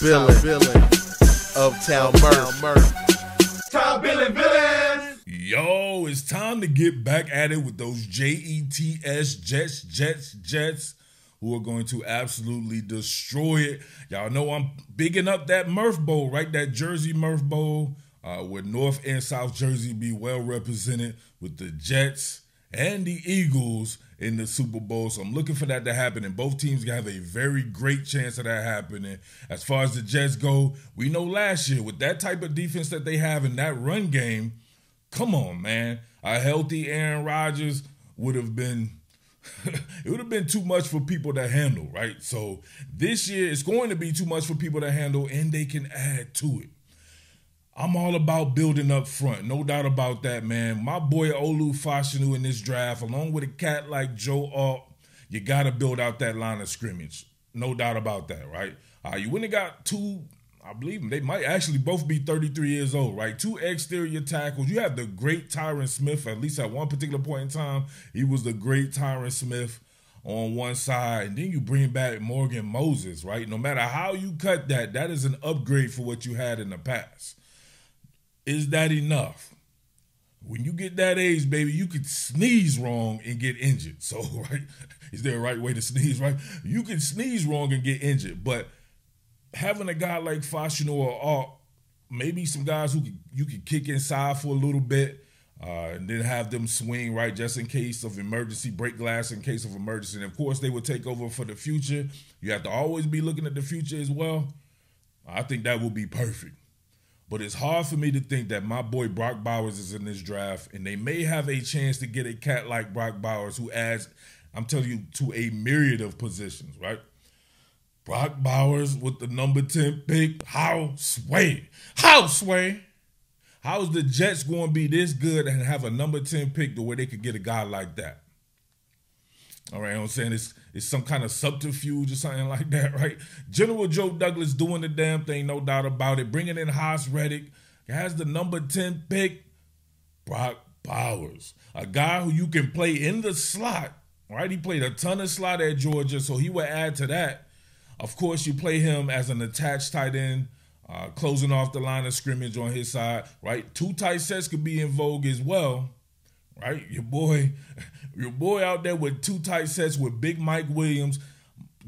Billing, Uptown Murph. Kyle Billing. Yo, it's time to get back at it with those Jets, Jets, who are going to absolutely destroy it. Y'all know I'm bigging up that Murph Bowl, right? That Jersey Murph Bowl, where North and South Jersey be well represented with the Jets and the Eagles in the Super Bowl. So I'm looking for that to happen, and both teams have a very great chance of that happening. As far as the Jets go, we know last year with that type of defense that they have in that run game, come on, man. A healthy Aaron Rodgers would have been too much for people to handle, right? So this year it's going to be too much for people to handle, and they can add to it. I'm all about building up front. No doubt about that, man. My boy Olu Fashanu in this draft, along with a cat like Joe Alt, you got to build out that line of scrimmage. No doubt about that, right? You wouldn't have got two, I believe they might actually both be 33 years old, right? Two exterior tackles. You have the great Tyron Smith, at least at one particular point in time. He was the great Tyron Smith on one side. And then you bring back Morgan Moses, right? No matter how you cut that, that is an upgrade for what you had in the past. Is that enough? When you get that age, baby, you could sneeze wrong and get injured. So, right? Is there a right way to sneeze, right? You can sneeze wrong and get injured. But having a guy like Fashanu or Alt, maybe some guys who you could kick inside for a little bit and then have them swing, right, just in case of emergency, break glass in case of emergency. And, of course, they would take over for the future. You have to always be looking at the future as well. I think that would be perfect. But it's hard for me to think that my boy Brock Bowers is in this draft, and they may have a chance to get a cat like Brock Bowers who adds, I'm telling you, to a myriad of positions, right? Brock Bowers with the number 10 pick. How sway? How is the Jets going to be this good and have a number 10 pick to where they could get a guy like that? All right, you know what I'm saying? It's some kind of subterfuge or something like that, right? General Joe Douglas doing the damn thing, no doubt about it. Bringing in Haas Reddick. Has the number 10 pick, Brock Bowers. A guy who you can play in the slot, right? He played a ton of slot at Georgia, so he would add to that. Of course, you play him as an attached tight end, closing off the line of scrimmage on his side, right? Two tight sets could be in vogue as well. Right, your boy out there with two tight sets with big Mike Williams,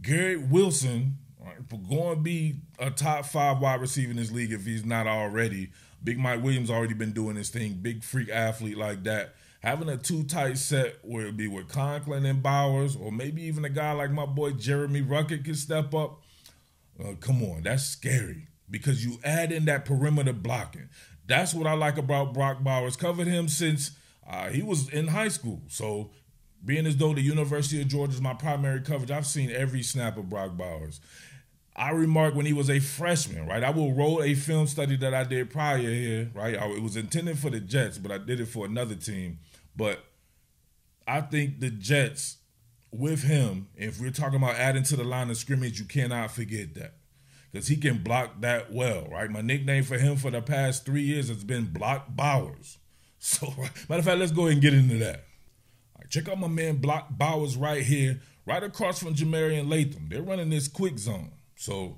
Garrett Wilson, right, going to be a top 5 wide receiver in this league if he's not already. Big Mike Williams already been doing his thing, big freak athlete like that. Having a two tight set where it be with Conklin and Bowers, or maybe even a guy like my boy Jeremy Ruckett can step up. Come on, that's scary because you add in that perimeter blocking. That's what I like about Brock Bowers. Covered him since he was in high school, so being as though the University of Georgia is my primary coverage, I've seen every snap of Brock Bowers. I remarked when he was a freshman, right? I will roll a film study that I did prior here, right? It was intended for the Jets, but I did it for another team. But I think the Jets, with him, if we're talking about adding to the line of scrimmage, you cannot forget that because he can block that well, right? My nickname for him for the past 3 years has been Block Bowers. So, matter of fact, let's go ahead and get into that. All right, check out my man Brock Bowers right here, right across from Jamarian Latham. They're running this quick zone. So,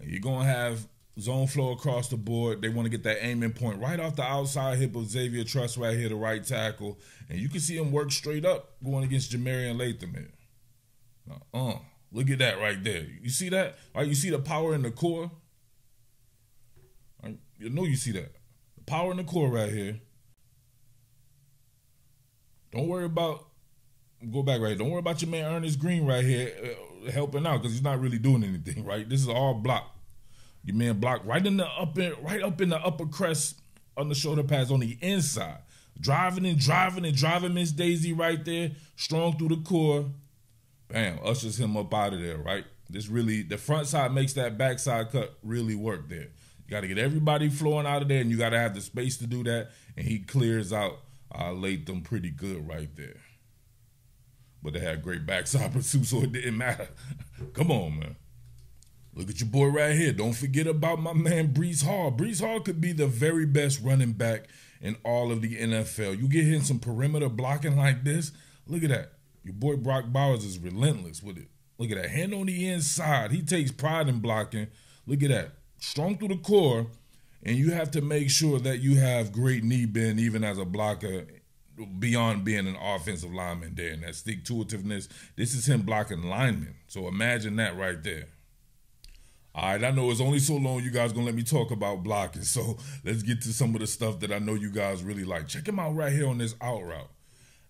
you're going to have zone flow across the board. They want to get that aiming point right off the outside hip of Xavier Truss right here, the right tackle. And you can see him work straight up going against Jamarian Latham here. Look at that right there. You see that? All right, you see the power in the core? All right, you know you see that. The power in the core right here. Don't worry about your man Ernest Green right here helping out because he's not really doing anything, right? This is all block. Your man block right up in the upper crest on the shoulder pads on the inside. Driving Miss Daisy right there, strong through the core. Bam, ushers him up out of there, right? This really, the front side makes that backside cut really work there. You got to get everybody flowing out of there, and you got to have the space to do that, and he clears out Latham pretty good right there. But they had great backside pursuit, so it didn't matter. Come on, man. Look at your boy right here. Don't forget about my man Brees Hall. Brees Hall could be the very best running back in all of the NFL. You get him some perimeter blocking like this. Look at that. Your boy Brock Bowers is relentless with it. Look at that. Hand on the inside. He takes pride in blocking. Look at that. Strong through the core, and you have to make sure that you have great knee bend even as a blocker beyond being an offensive lineman there. And that stick-to-itiveness, this is him blocking linemen. So imagine that right there. All right, I know it's only so long you guys going to let me talk about blocking. So let's get to some of the stuff that I know you guys really like. Check him out right here on this out route.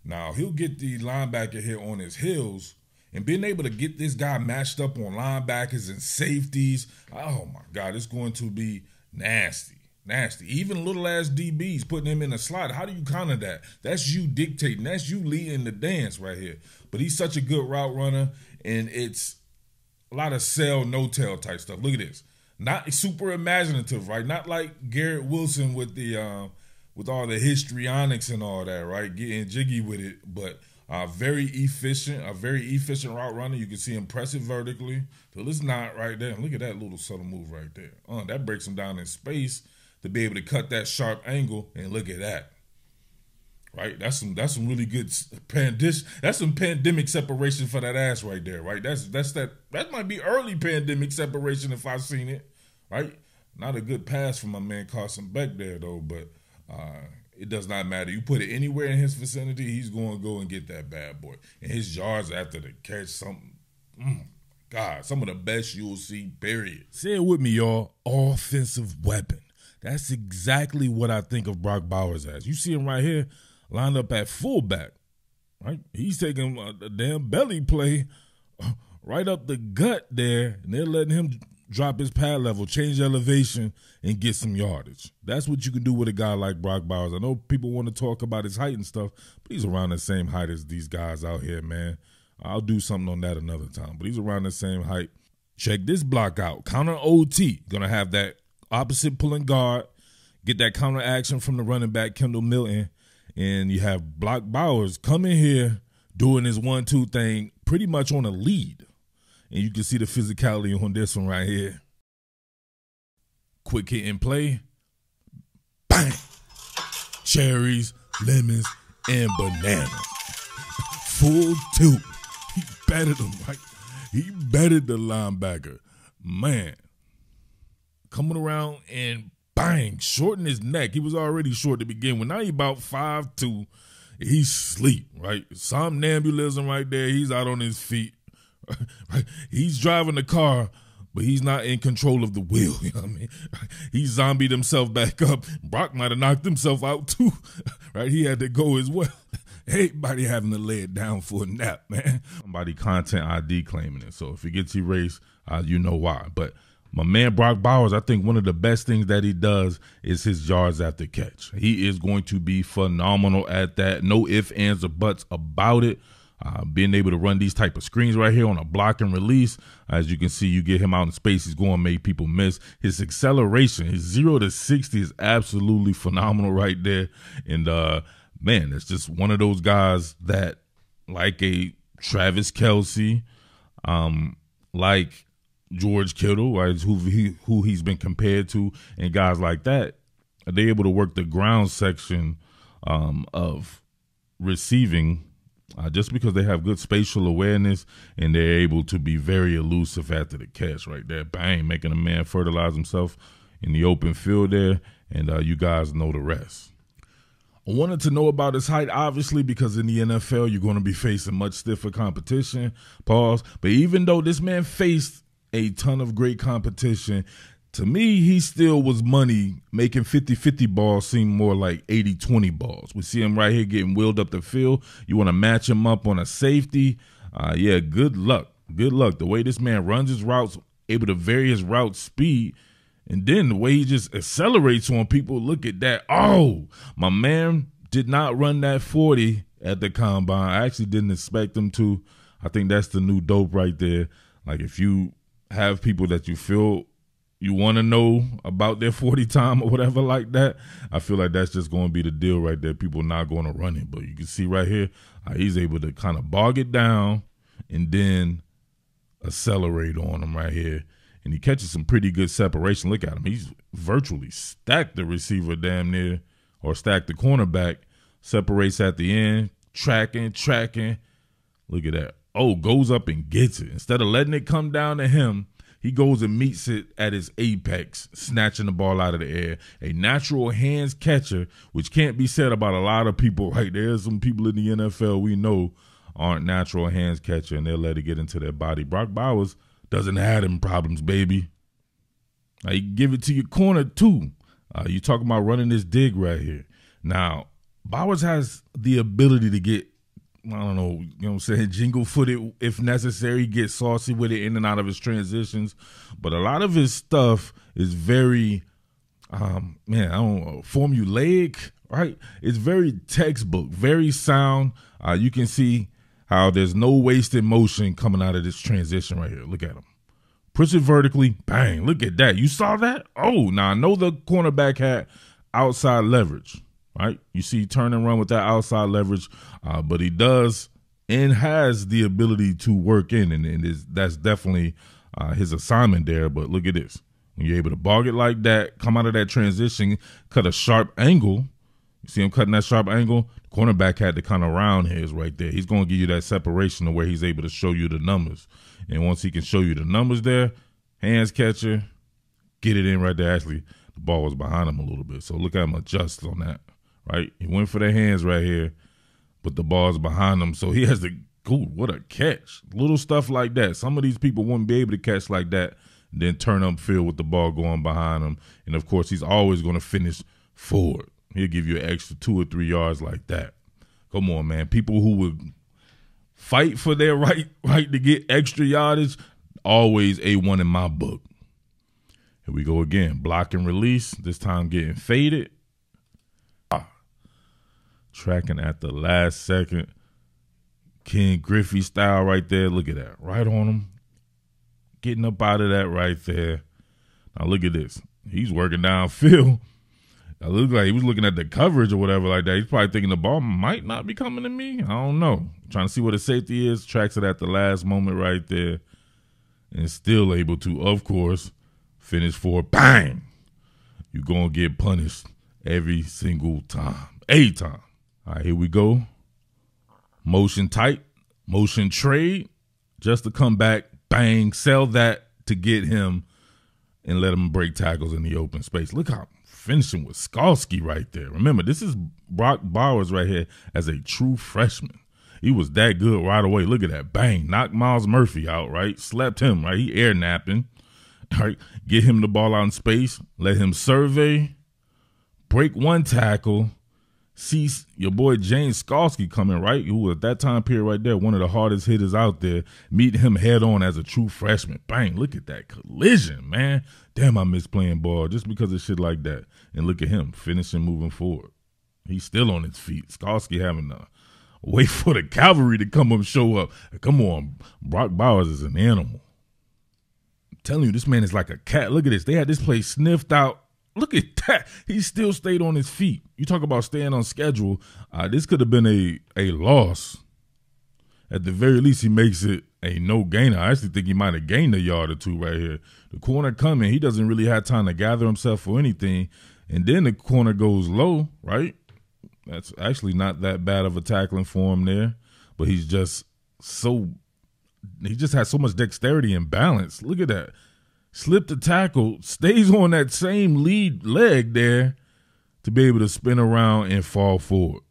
Now, he'll get the linebacker here on his heels, and being able to get this guy matched up on linebackers and safeties, oh, my God, it's going to be nasty, nasty. Even little-ass DBs putting him in a slot. How do you counter that? That's you dictating. That's you leading the dance right here. But he's such a good route runner, and it's a lot of sell, no-tail type stuff. Look at this. Not super imaginative, right? Not like Garrett Wilson with the with all the histrionics and all that, right? Getting jiggy with it, but a very efficient route runner. You can see impressive vertically. So it's not right there. Look at that little subtle move right there. That breaks him down in space to be able to cut that sharp angle. And look at that, right? That's some really good pandish. That's some pandemic separation for that ass right there, right? That might be early pandemic separation if I've seen it, right? Not a good pass from my man Carson Beck there though, but. It does not matter. You put it anywhere in his vicinity, he's going to go and get that bad boy. And his yards after the catch, some of the best you'll see, period. Say it with me, y'all. Offensive weapon. That's exactly what I think of Brock Bowers as. You see him right here lined up at fullback, right? He's taking a damn belly play right up the gut there, and they're letting him drop his pad level, change elevation, and get some yardage. That's what you can do with a guy like Brock Bowers. I know people want to talk about his height and stuff, but he's around the same height as these guys out here, man. I'll do something on that another time, but he's around the same height. Check this block out. Counter OT. Going to have that opposite pulling guard, get that counter action from the running back, Kendall Milton, and you have Brock Bowers coming here doing his 1-2 thing pretty much on a lead. And you can see the physicality on this one right here. Quick hit and play. Bang! Cherries, lemons, and bananas. Full tilt. He batted him right. He batted the linebacker. Man. Coming around and bang, shortened his neck. He was already short to begin with. Now he about 5'2". He's asleep, right? Somnambulism right there. He's out on his feet. Right. He's driving the car, but he's not in control of the wheel. You know what I mean? He zombied himself back up. Brock might have knocked himself out too. Right? He had to go as well. Everybody having to lay it down for a nap, man. Somebody content ID claiming it. So if it gets erased, you know why. But my man Brock Bowers, I think one of the best things that he does is his yards after catch. He is going to be phenomenal at that. No ifs, ands, or buts about it. Being able to run these type of screens right here on a block and release. As you can see, you get him out in space. He's going to make people miss. His acceleration, his 0 to 60, is absolutely phenomenal right there. And, man, it's just one of those guys that, like a Travis Kelce, like George Kittle, right, who he's been compared to, and guys like that, they're able to work the ground section of receiving. Just because they have good spatial awareness and they're able to be very elusive after the catch right there. Bang, making a man fertilize himself in the open field there, and you guys know the rest. I wanted to know about his height, obviously, because in the NFL, you're going to be facing much stiffer competition. Pause. But even though this man faced a ton of great competition, to me, he still was money, making 50-50 balls seem more like 80-20 balls. We see him right here getting wheeled up the field. You want to match him up on a safety. Yeah, good luck. Good luck. The way this man runs his routes, able to vary his route speed, and then the way he just accelerates on people, look at that. Oh, my man did not run that 40 at the combine. I actually didn't expect him to. I think that's the new dope right there. Like, if you have people that you feel you want to know about their 40 time or whatever like that, I feel like that's just going to be the deal right there. People not going to run it. But you can see right here, he's able to kind of bog it down and then accelerate on him right here. And he catches some pretty good separation. Look at him. He's virtually stacked the receiver damn near, or stacked the cornerback, separates at the end, tracking. Look at that. Oh, goes up and gets it. Instead of letting it come down to him, He goes and meets it at its apex, snatching the ball out of the air. A natural hands catcher, which can't be said about a lot of people. Right, there's some people in the NFL we know aren't natural hands catcher, and they'll let it get into their body. Brock Bowers doesn't have them problems, baby. Now, you give it to your corner, too. You talking about running this dig right here. Now, Bowers has the ability to get, I don't know, you know what I'm saying, jingle-footed if necessary, get saucy with it in and out of his transitions. But a lot of his stuff is very, formulaic, right? It's very textbook, very sound. You can see how there's no wasted motion coming out of this transition right here. Look at him. Push it vertically. Bang. Look at that. You saw that? Oh, now I know the cornerback had outside leverage, right? You see turn and run with that outside leverage, but he does and has the ability to work in, and that's definitely his assignment there. But look at this. When you're able to bog it like that, come out of that transition, cut a sharp angle. You see him cutting that sharp angle? Cornerback had to kind of round his right there. He's going to give you that separation to where he's able to show you the numbers. And once he can show you the numbers there, hands catcher, get it in right there. Actually, the ball was behind him a little bit. So look at him adjust on that, right? He went for the hands right here, but the ball's behind him. So he has to go, what a catch. Little stuff like that. Some of these people wouldn't be able to catch like that, and then turn upfield with the ball going behind him. And, of course, he's always going to finish forward. He'll give you an extra 2 or 3 yards like that. Come on, man. People who would fight for their right to get extra yardage, always A1 in my book. Here we go again. Block and release, this time getting faded. Tracking at the last second. Ken Griffey style right there. Look at that. Right on him. Getting up out of that right there. Now look at this. He's working downfield. It looked like he was looking at the coverage or whatever like that. He's probably thinking the ball might not be coming to me. I don't know. Trying to see what the safety is. Tracks it at the last moment right there. And still able to, of course, finish for bang. You're going to get punished every single time. A time. All right, here we go. Motion tight. Motion trade. Just to come back. Bang. Sell that to get him and let him break tackles in the open space. Look how finishing with Skarsky right there. Remember, this is Brock Bowers right here as a true freshman. He was that good right away. Look at that. Bang. Knocked Miles Murphy out, right? Slept him, right? He air napping. Right? Get him the ball out in space. Let him survey. Break one tackle. See your boy James Skarsky coming, right? Who at that time period right there, one of the hardest hitters out there. Meet him head on as a true freshman. Bang, look at that collision, man. Damn, I miss playing ball just because of shit like that. And look at him finishing moving forward. He's still on his feet. Skarsky having to wait for the cavalry to come up, show up. Come on, Brock Bowers is an animal. I'm telling you, this man is like a cat. Look at this. They had this play sniffed out. Look at that. He still stayed on his feet. You talk about staying on schedule. This could have been a loss. At the very least, he makes it a no gainer. I actually think he might have gained a yard or two right here. The corner coming, he doesn't really have time to gather himself or anything. And then the corner goes low, right? That's actually not that bad of a tackling for him there. But he's just he just has so much dexterity and balance. Look at that. Slipped the tackle, stays on that same lead leg there to be able to spin around and fall forward.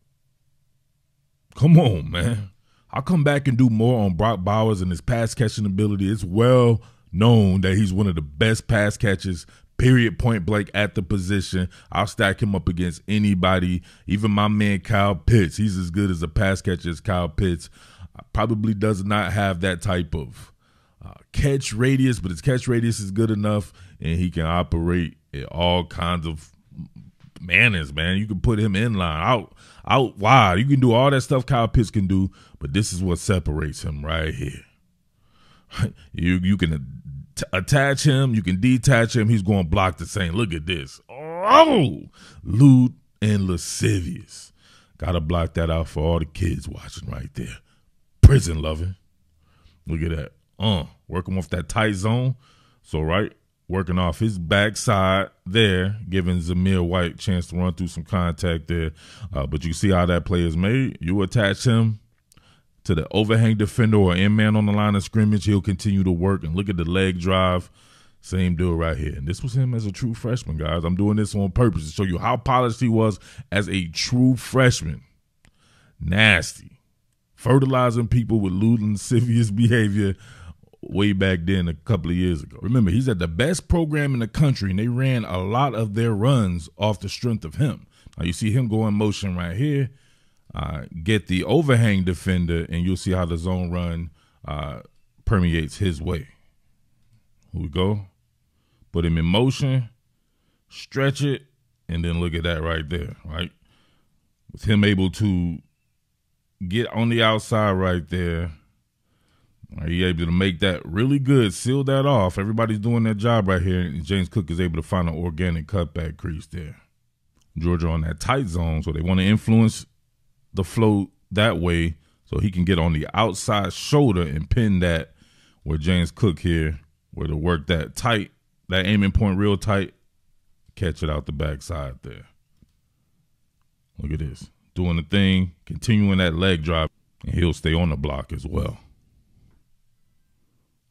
Come on, man. I'll come back and do more on Brock Bowers and his pass catching ability. It's well known that he's one of the best pass catchers, period, point blank at the position. I'll stack him up against anybody, even my man Kyle Pitts. He's as good as a pass catcher as Kyle Pitts. Probably does not have that type of catch radius, but his catch radius is good enough, and he can operate in all kinds of manners, man. You can put him in line, out wide. You can do all that stuff Kyle Pitts can do, but this is what separates him right here. You can attach him. You can detach him. He's going to block the same. Look at this. Oh, lewd and lascivious. Got to block that out for all the kids watching right there. Prison loving. Look at that. Working off that tight zone. So, right, working off his backside there, giving Zamir White a chance to run through some contact there. But you see how that play is made. You attach him, to the overhang defender or end man on the line of scrimmage. He'll continue to work. And look at the leg drive. Same dude right here. And this was him as a true freshman, guys. I'm doing this on purpose to show you how polished he was as a true freshman. Nasty. Fertilizing people with lewd and lascivious behavior way back then a couple of years ago. Remember, he's at the best program in the country, and they ran a lot of their runs off the strength of him. Now, you see him go in motion right here. Get the overhang defender, and you'll see how the zone run permeates his way. Here we go. Put him in motion, stretch it, and then look at that right there, right? With him able to get on the outside right there, he's able to make that really good, seal that off. Everybody's doing their job right here, and James Cook is able to find an organic cutback crease there. Georgia on that tight zone, so they want to influence the flow that way so he can get on the outside shoulder and pin that where James Cook here. Where to work that tight, that aiming point real tight, catch it out the backside there. Look at this. Doing the thing, continuing that leg drive, and he'll stay on the block as well.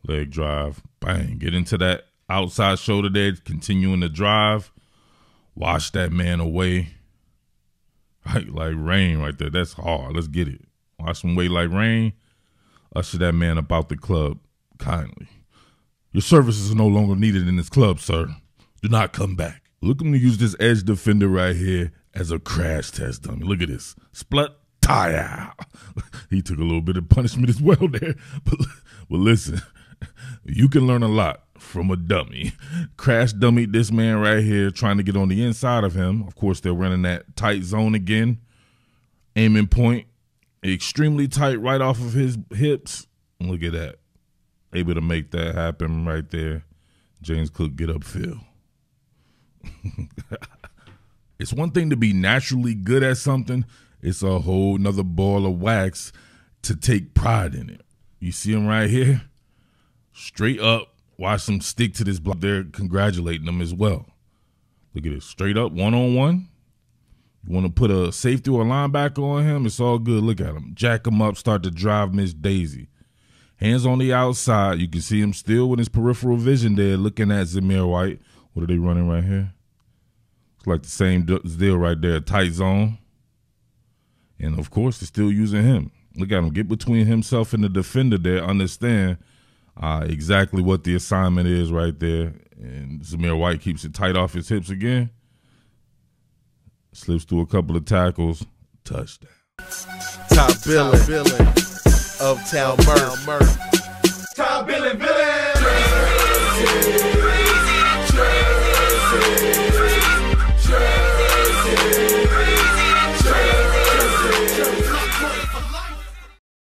Leg drive, bang. Get into that outside shoulder there, continuing the drive. Wash that man away. Right, like rain right there. That's hard. Let's get it. Wash him away like rain. Usher that man about the club kindly. Your services are no longer needed in this club, sir. Do not come back. Looking to use this edge defender right here as a crash test dummy. Look at this. Splut tire. He took a little bit of punishment as well there. But listen, you can learn a lot from a dummy. Crash dummy this man right here, trying to get on the inside of him. Of course, they're running that tight zone again. Aiming point. Extremely tight right off of his hips. Look at that. Able to make that happen right there. James Cook get upfield. It's one thing to be naturally good at something. It's a whole nother ball of wax to take pride in it. You see him right here? Straight up. Watch him stick to this block. They're congratulating him as well. Look at this. Straight up, one-on-one. You want to put a safety or a linebacker on him? It's all good. Look at him. Jack him up. Start to drive Miss Daisy. Hands on the outside. You can see him still with his peripheral vision there looking at Zamir White. What are they running right here? It's like the same deal right there. Tight zone. And, of course, they're still using him. Look at him. Get between himself and the defender there. Understand exactly what the assignment is right there. And Zamir White keeps it tight off his hips again. Slips through a couple of tackles. Touchdown. Top billing. Uptown Murph. Top Billy.